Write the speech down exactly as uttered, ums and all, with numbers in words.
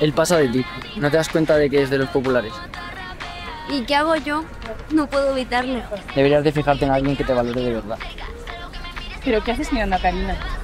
Él pasa de ti. No te das cuenta de que es de los populares. ¿Y qué hago yo? No puedo evitarlo. Deberías de fijarte en alguien que te valore de verdad. ¿Pero qué haces mirando a Karina?